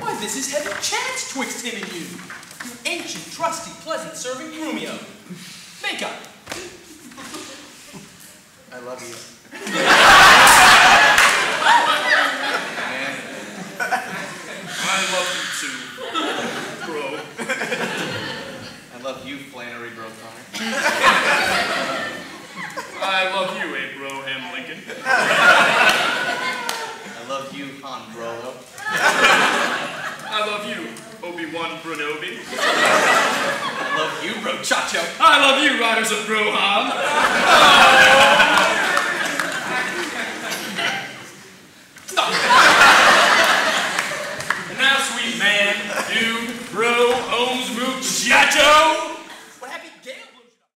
Why, this is heavy chance twixt him and you. Your ancient, trusty, pleasant-serving Romeo. Make up. I love you. I love you too, bro. I love you, Flannery O'Connor. I love you, Abraham Lincoln. I love you, Han Brolo. I love you, Obi-Wan Brunobi. I love you, Bro Chacho. I love you, Riders of Broham.